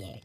here.